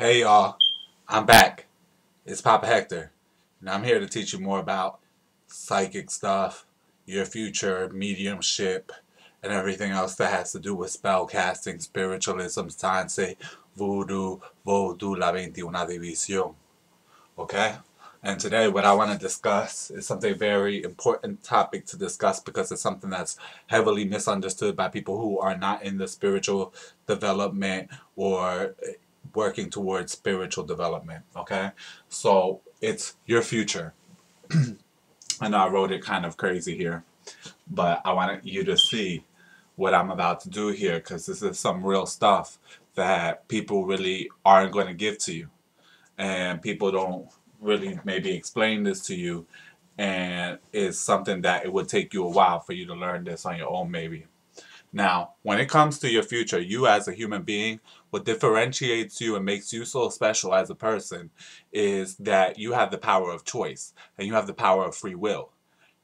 Hey y'all, I'm back. It's Papa Hector, and I'm here to teach you more about psychic stuff, your future, mediumship, and everything else that has to do with spellcasting, spiritualism, sanse, voodoo, la 21 division. Okay? And today what I want to discuss is something very important topic to discuss because it's something that's heavily misunderstood by people who are not in the spiritual development or working towards spiritual development, okay? So it's your future. And I wrote it kind of crazy here, but I want you to see what I'm about to do here because this is some real stuff that people really aren't going to give to you. And people don't really maybe explain this to you, and it's something that it would take you a while for you to learn this on your own maybe. Now, when it comes to your future, you as a human being, what differentiates you and makes you so special as a person is that you have the power of choice and you have the power of free will.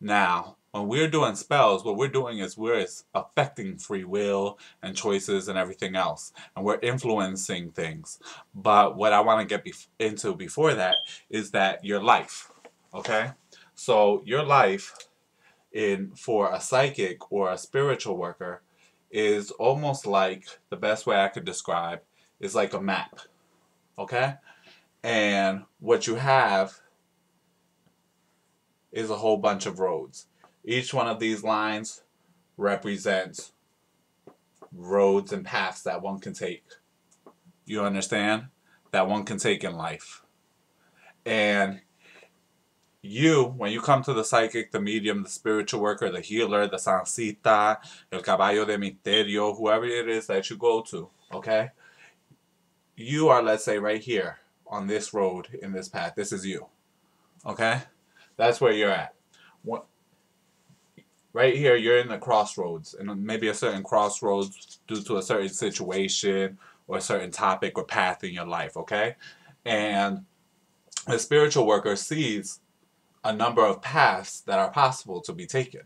Now, when we're doing spells, what we're doing is we're affecting free will and choices and everything else, and we're influencing things. But what I want to get into before that is that your life, okay? So your life for a psychic or a spiritual worker is almost like, the best way I could describe is like a map, okay? And what you have is a whole bunch of roads. Each one of these lines represents roads and paths that one can take. You understand? That one can take in life. And you, when you come to the psychic, the medium, the spiritual worker, the healer, the sansita, el caballo de misterio, whoever it is that you go to, okay? You are, let's say, right here on this road, in this path. This is you, okay? That's where you're at. Right here, you're in the crossroads, and maybe a certain crossroads due to a certain situation or a certain topic or path in your life, okay? And the spiritual worker sees a number of paths that are possible to be taken.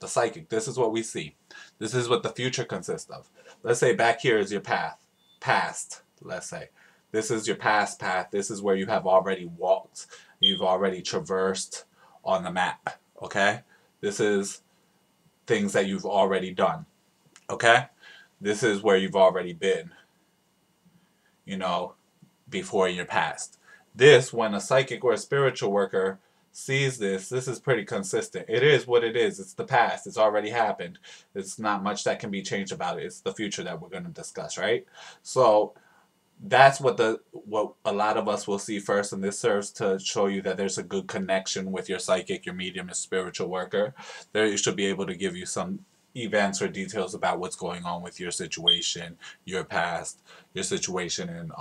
The psychic, this is what we see. This is what the future consists of. Let's say back here is your path, past, let's say. This is your past path. This is where you have already walked. You've already traversed on the map, okay? This is things that you've already done, okay? This is where you've already been, you know, before your past. This, when a psychic or a spiritual worker sees this, this is pretty consistent. It is what it is. It's the past. It's already happened. It's not much that can be changed about it. It's the future that we're going to discuss, right? So that's what a lot of us will see first, and this serves to show you that there's a good connection with your psychic, your medium, and spiritual worker. They should be able to give you some events or details about what's going on with your situation, your past, your situation, and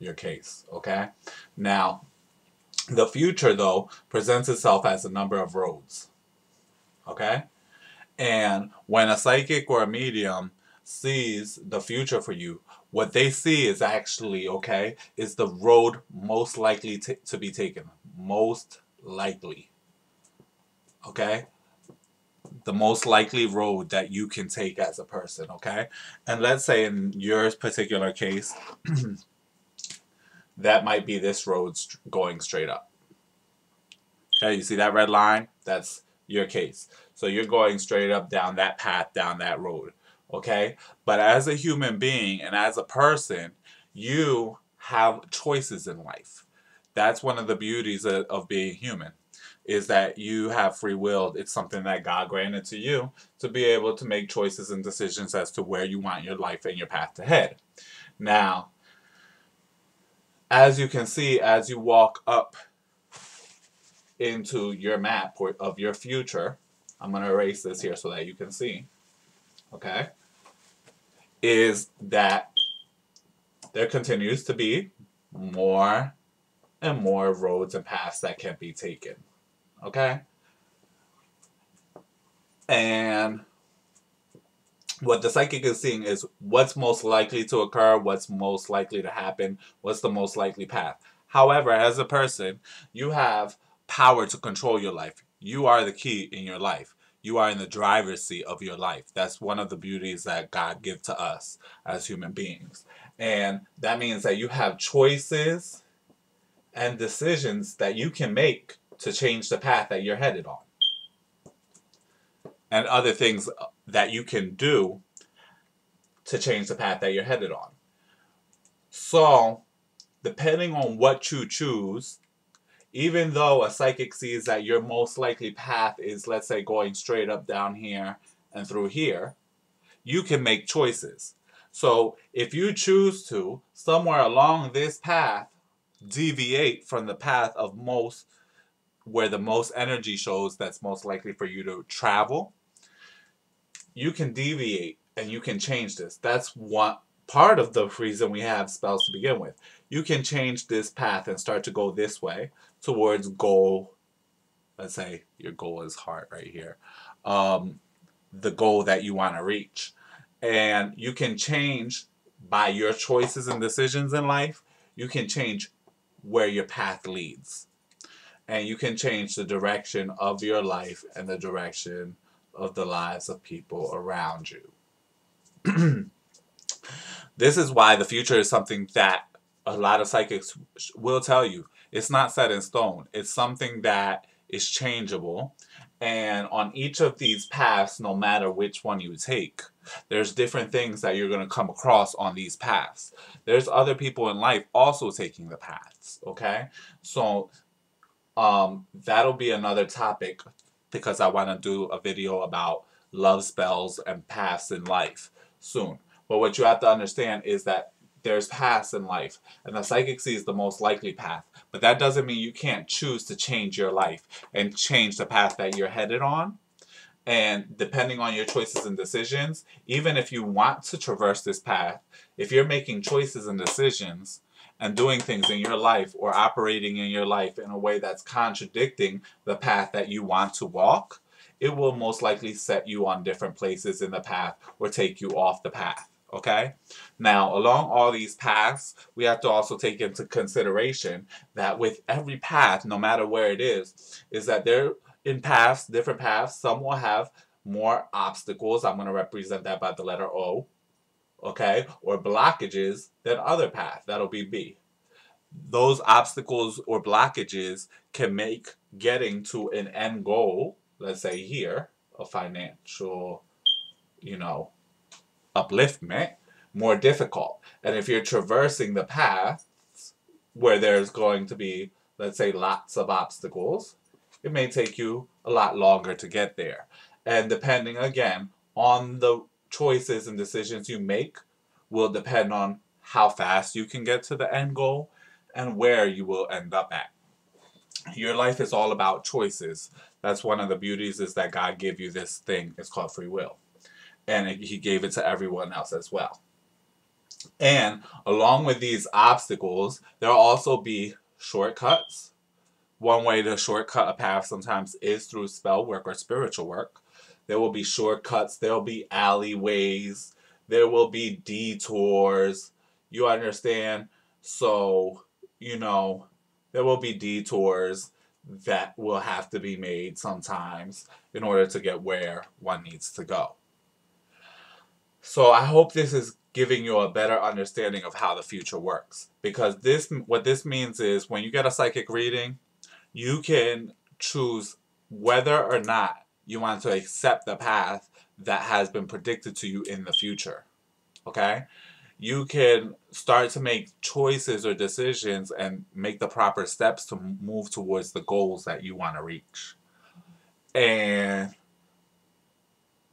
your case, okay? Now, the future, though, presents itself as a number of roads, okay? And when a psychic or a medium sees the future for you, what they see is actually, okay, is the road most likely to be taken. Most likely, okay? The most likely road that you can take as a person, okay? And let's say in your particular case, that might be this road going straight up. Okay, you see that red line? That's your case. So you're going straight up down that path, down that road. Okay? But as a human being and as a person, you have choices in life. That's one of the beauties of being human, is that you have free will. It's something that God granted to you to be able to make choices and decisions as to where you want your life and your path to head. Now, as you can see, as you walk up into your map of your future, I'm going to erase this here so that you can see, okay, is that there continues to be more and more roads and paths that can be taken, okay? And what the psychic is seeing is what's most likely to occur, what's most likely to happen, what's the most likely path. However, as a person, you have power to control your life. You are the key in your life. You are in the driver's seat of your life. That's one of the beauties that God gives to us as human beings. And that means that you have choices and decisions that you can make to change the path that you're headed on. And other things that you can do to change the path that you're headed on. So, depending on what you choose, even though a psychic sees that your most likely path is, let's say, going straight up down here and through here, you can make choices. So, if you choose to, somewhere along this path, deviate from the path of most, where the most energy shows that's most likely for you to travel, you can deviate and you can change this. That's one part of the reason we have spells to begin with. You can change this path and start to go this way towards goal. Let's say your goal is heart right here. The goal that you want to reach. And you can change by your choices and decisions in life. You can change where your path leads. And you can change the direction of your life and the direction of the lives of people around you. This is why the future is something that a lot of psychics will tell you. It's not set in stone. It's something that is changeable. And on each of these paths, no matter which one you take, there's different things that you're going to come across on these paths. There's other people in life also taking the paths, okay? So that'll be another topic because I want to do a video about love spells and paths in life soon. But what you have to understand is that there's paths in life, and the psychic sees the most likely path. But that doesn't mean you can't choose to change your life and change the path that you're headed on. And depending on your choices and decisions, even if you want to traverse this path, if you're making choices and decisions and doing things in your life or operating in your life in a way that's contradicting the path that you want to walk, it will most likely set you on different places in the path or take you off the path, okay? Now, along all these paths, we have to also take into consideration that with every path, no matter where it is that they're in paths, different paths. Some will have more obstacles. I'm going to represent that by the letter O, okay? Or blockages than other path. That'll be B. Those obstacles or blockages can make getting to an end goal, let's say here, a financial, upliftment, more difficult. And if you're traversing the paths where there's going to be, let's say, lots of obstacles, it may take you a lot longer to get there. And depending, again, on the choices and decisions you make will depend on how fast you can get to the end goal and where you will end up at. Your life is all about choices. That's one of the beauties is that God gave you this thing. It's called free will. And he gave it to everyone else as well. And along with these obstacles, there'll also be shortcuts. One way to shortcut a path sometimes is through spell work or spiritual work. There will be shortcuts. There'll be alleyways. There will be detours. You understand? So, there will be detours that will have to be made sometimes in order to get where one needs to go. So I hope this is giving you a better understanding of how the future works. Because what this means is when you get a psychic reading, you can choose whether or not you want to accept the path that has been predicted to you in the future. Okay? You can start to make choices or decisions and make the proper steps to move towards the goals that you want to reach. And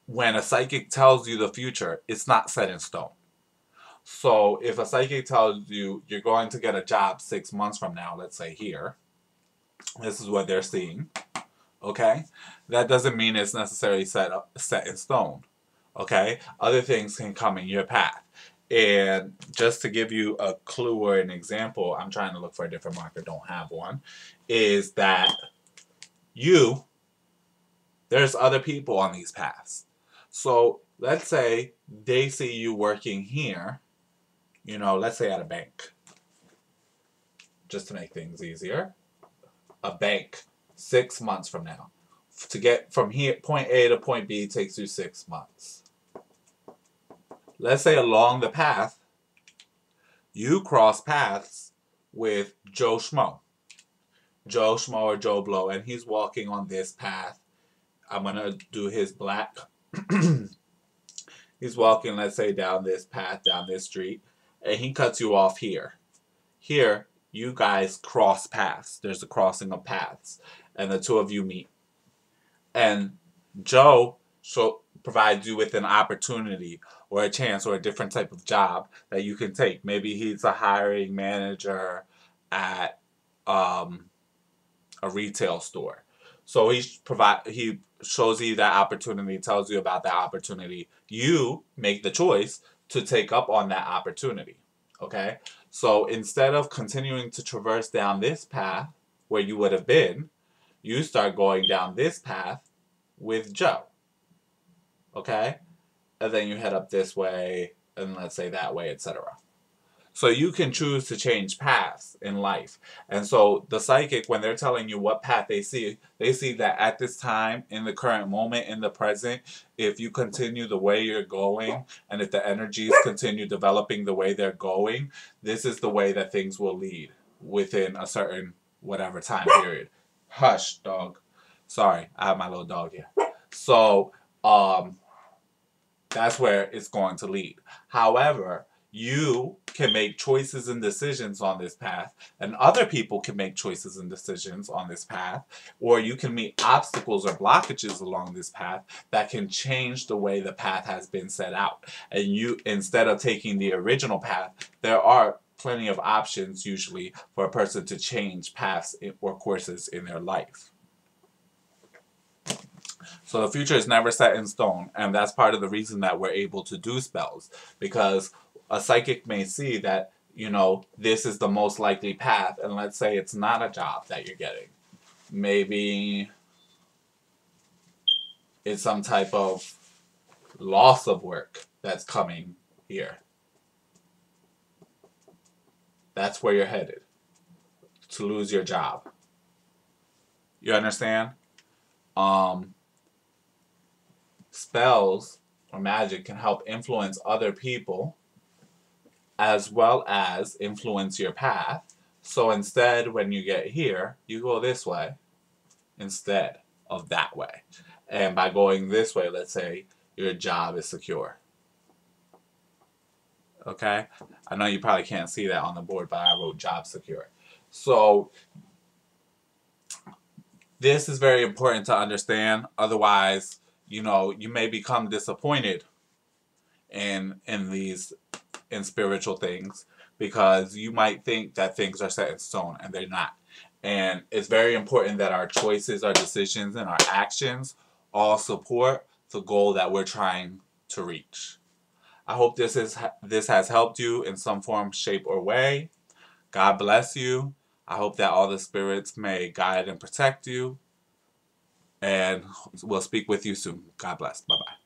when a psychic tells you the future, it's not set in stone. So if a psychic tells you you're going to get a job 6 months from now, let's say here, this is what they're seeing, okay? That doesn't mean it's necessarily set in stone, okay? Other things can come in your path. And just to give you a clue or an example, I'm trying to look for a different marker, don't have one, is that there's other people on these paths. So let's say they see you working here, let's say at a bank, just to make things easier. A bank 6 months from now. to get from here point A to point B takes you 6 months. Let's say along the path, you cross paths with Joe Schmo. Joe Schmo or Joe Blow, and he's walking on this path. I'm going to do his black. He's walking, let's say, down this path, down this street, and he cuts you off here. Here, you guys cross paths. There's a crossing of paths, and the two of you meet. And Joe provides you with an opportunity or a chance or a different type of job that you can take. Maybe he's a hiring manager at a retail store. So he shows you that opportunity, tells you about that opportunity. You make the choice to take up on that opportunity. Okay? So instead of continuing to traverse down this path where you would have been, you start going down this path with Joe. Okay? And then you head up this way and let's say that way, etc. So you can choose to change paths in life. And so the psychic, when they're telling you what path they see that at this time, in the current moment, in the present, if you continue the way you're going, and if the energies continue developing the way they're going, this is the way that things will lead within a certain whatever time period. Hush, dog. Sorry, I have my little dog here. So that's where it's going to lead. However, you can make choices and decisions on this path, and other people can make choices and decisions on this path, or you can meet obstacles or blockages along this path that can change the way the path has been set out. And you, instead of taking the original path, there are plenty of options usually for a person to change paths or courses in their life. So the future is never set in stone, and that's part of the reason that we're able to do spells, because a psychic may see that, you know, this is the most likely path, and let's say it's not a job that you're getting. Maybe it's some type of loss of work that's coming here. That's where you're headed, to lose your job. You understand? Spells or magic can help influence other people as well as influence your path. So instead, when you get here, you go this way instead of that way. And by going this way, let's say your job is secure. Okay? I know you probably can't see that on the board, but I wrote job secure. So this is very important to understand. Otherwise, you know, you may become disappointed in spiritual things, because you might think that things are set in stone and they're not. And it's very important that our choices, our decisions, and our actions all support the goal that we're trying to reach. I hope this has helped you in some form, shape, or way. God bless you. I hope that all the spirits may guide and protect you. And we'll speak with you soon. God bless. Bye-bye.